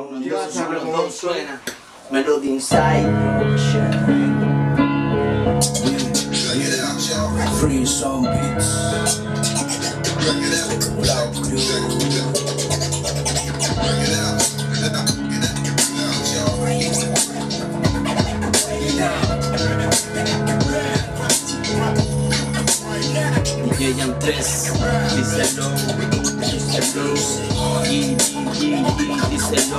Uno, dos, suena. Melody Inside Free Song Beats. Llegan tres, díselo, díselo, díselo,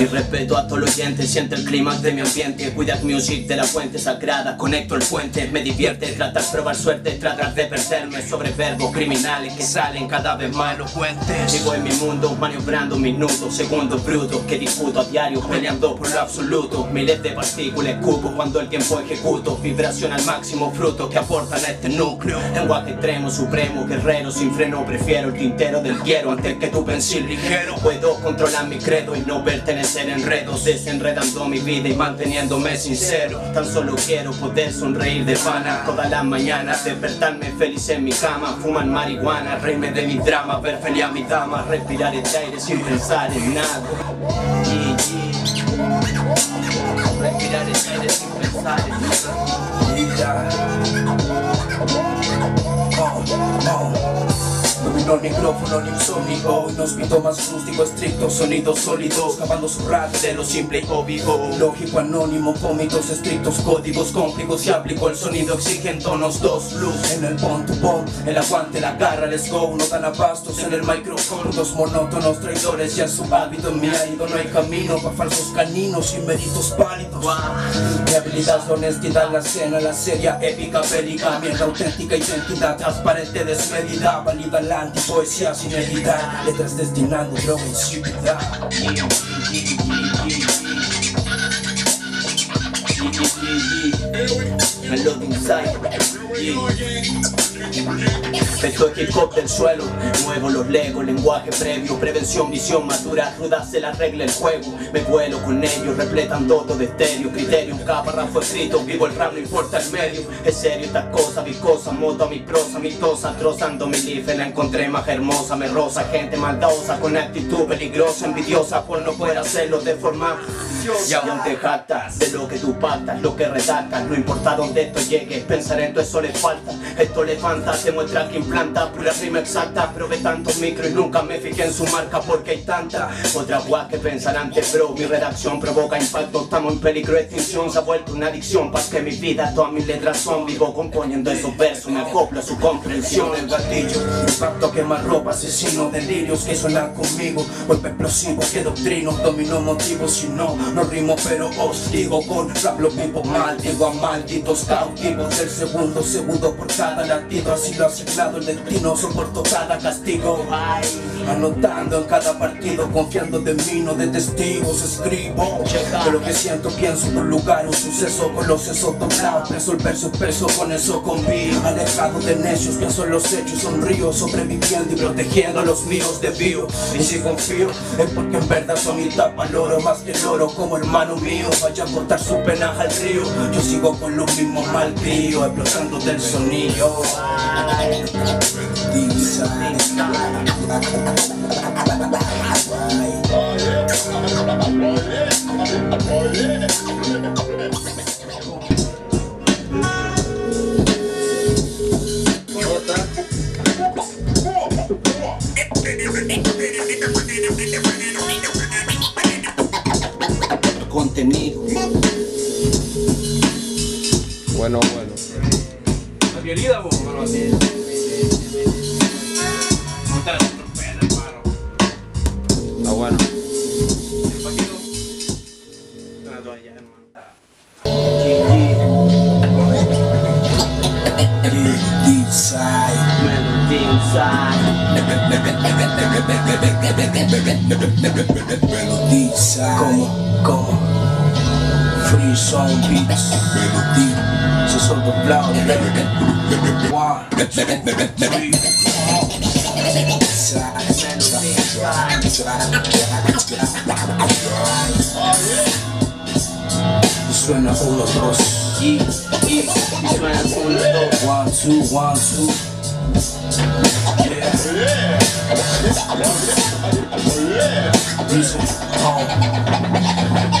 y respeto a todos los oyentes, siente el clima de mi ambiente. Cuidas music de la fuente sagrada, conecto el puente. Me divierte tratar de probar suerte, tratar de perderme sobre verbos criminales que salen cada vez más elocuentes. Sigo en mi mundo, maniobrando minutos, segundos brutos que disputo a diario, peleando por lo absoluto. Miles de partículas cubo cuando el tiempo ejecuto, vibración al máximo, frutos que aportan a este núcleo. Lenguaje extremo, supremo, guerrero sin freno. Prefiero el tintero del hierro antes que tu pencil ligero. Puedo controlar mi credo y no pertenecer a enredos, desenredando mi vida y manteniéndome sincero. Tan solo quiero poder sonreír de pana todas las mañanas, despertarme feliz en mi cama, fumar marihuana, reírme de mis dramas, ver feliz a mi dama, respirar este aire sin pensar en nada. Respirar este aire sin pensar en nada. Dominó el micrófono ni insomnio, inhóspito, más rústico, estricto, sonidos sólidos, cavando su rap de lo simple y obvio. Lógico, anónimo, cómicos, estrictos, códigos, cómplicos y aplico el sonido, exigen tonos, dos luz. En el pon to pon, el aguante, la garra, let's go, no dan abastos en el micrófono. Dos monótonos traidores ya en su hábito, en mi árido no hay camino para falsos caninos y méritos pálidos. Mi habilidad es la honestidad, la escena, la seria, épica, bélica, mierda auténtica, identidad transparente, desmedida, válida, la antipoesía sin editar, letras destinando droga en ciudad. Melody Inside. Esto es hip hop del suelo, muevo los legos, lenguaje previo, prevención, visión madura, ruda se la regla el juego. Me vuelo con ellos, repletan todo de estéreo, criterios, caparrafo escrito, vivo el rap, no importa el medio. Es serio estas cosas, mis cosas, moto a mi prosa, mi tosa, trozando mi life, la encontré más hermosa, me rosa, gente maldosa, con actitud peligrosa, envidiosa, por no poder hacerlo de forma. Y aún te jactas de lo que tú pactas, lo que redactas, no importa dónde esto llegue, pensar en tu eso le falta. Esto levanta, se muestra que implanta, pura rima exacta, probé tantos micros y nunca me fijé en su marca porque hay tanta. Otra guas que pensarán que bro, mi redacción provoca impacto, estamos en peligro de extinción, se ha vuelto una adicción, para que mi vida, todas mis letras son, vivo componiendo esos versos, me acoplo a su comprensión. El gatillo, impacto quema ropa, asesino, delirios que suenan conmigo, golpe explosivo que doctrino, domino motivos si no, no rimo pero os digo con rap lo vivo mal, digo a malditos cautivos del segundo, segundo por cada latido, así lo ha asignado el destino, soporto cada castigo. Ay, anotando en cada partido, confiando de mí, no de testigos, escribo de lo que siento, pienso, por lugar, un suceso, con los sesos doblados, preso el verso expreso, con eso convivo, alejado de necios, pienso en los hechos, sonrío, sobreviviendo y protegiendo a los míos de vivo. Y si confío, es porque en verdad son mi tapa, loro más que el oro, como hermano mío, vaya a cortar su pena al río, yo sigo con los mismos mal crío, explotando del sonido. Contenido. Bueno. La violida, vos, hermano, así. No te la trompeta, hermano. Está bueno. El paquito. Una toalla, hermano. Melody Inside. Melody Inside. Melody Inside. ¿Cómo? Free Song Beats. Melody. Se son doblados. Y suena 1, 2. Y suena 1, 2. 1, 2, 1, 2.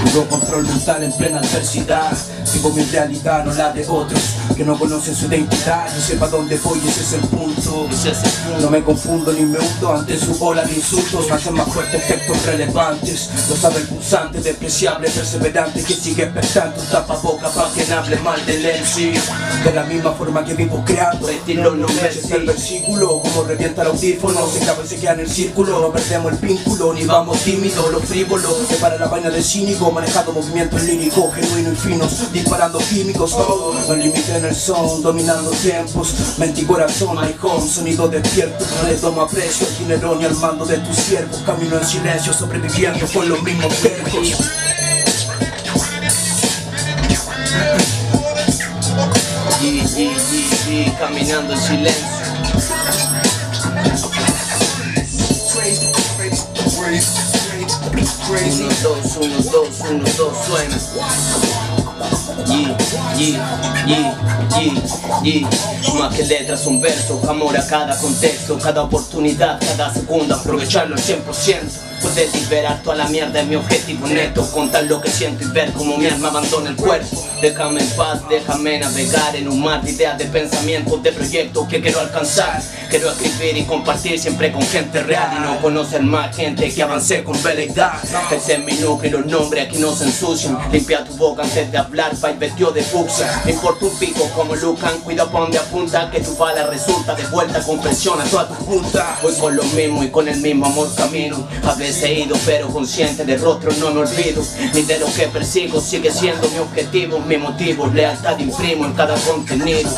Puro control mental en plena adversidad. Sigo mi realidad, no la de otros que no conocen su identidad. Yo sepa dónde voy, ese es el punto. No me confundo ni me hundo ante su ola de insultos. Me hacen más fuertes textos relevantes. Lo sabe el pulsante, despreciable, perseverante, que sigue prestando tapaboca para quien hable mal del MC. De la misma forma que vivo creando, estilo no me eches el versículo. Como revienta el audífono, se cabe y se queda en el círculo. No perdemos el vínculo, ni vamos tímidos, los frívolos. Separa la vaina de cínico, manejando movimientos líricos, genuinos y finos, disparando químicos, todo. No límite en el son, dominando tiempos. Mente y corazón, my home, sonido despierto. No le tomo aprecio al dinero ni al mando de tus siervos. Camino en silencio, sobreviviendo con los mismos verbos. Caminando en silencio. Uno, dos, suena. Más que letras, un verso, amor a cada contexto, cada oportunidad, cada segundo, aprovecharlo al 100%. Puedes liberar toda la mierda, es mi objetivo neto. Contar lo que siento y ver cómo mi alma abandona el cuerpo. Déjame en paz, déjame navegar en un mar de ideas, de pensamientos, de proyectos que quiero alcanzar. Quiero escribir y compartir siempre con gente real y no conocer más gente que avance con velocidad. Ese es mi núcleo, los nombres aquí no se ensucian. Limpia tu boca antes de hablar, va y vestido de fucsia. Me importa un pico como Lucan, cuida pa' donde apunta, que tu bala resulta de vuelta con presión a toda tu punta. Voy con lo mismo y con el mismo amor camino. A veces he ido pero consciente de rostro no me olvido. Ni de lo que persigo sigue siendo mi objetivo. Mi motivo, lealtad imprimo en cada contenido.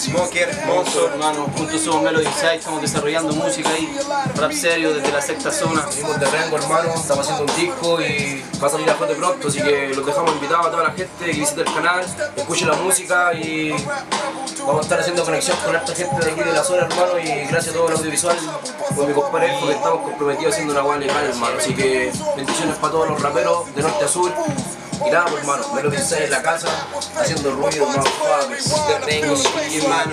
Smoker, hermoso hermano, juntos somos Melody Inside, estamos desarrollando música ahí, rap serio desde la sexta zona. Venimos de Rengo hermano, estamos haciendo un disco y va a salir a fuerte pronto, así que los dejamos invitados a toda la gente que visite el canal, escuche la música y vamos a estar haciendo conexión con esta gente de aquí de la zona hermano, y gracias a todo el audiovisual, con mi compadre, porque estamos comprometidos haciendo una guay legal hermano, así que bendiciones para todos los raperos de norte a sur. Y nada, pues, hermano, me lo pensé en la casa, haciendo ruido, más suave, de Rengo, hermano.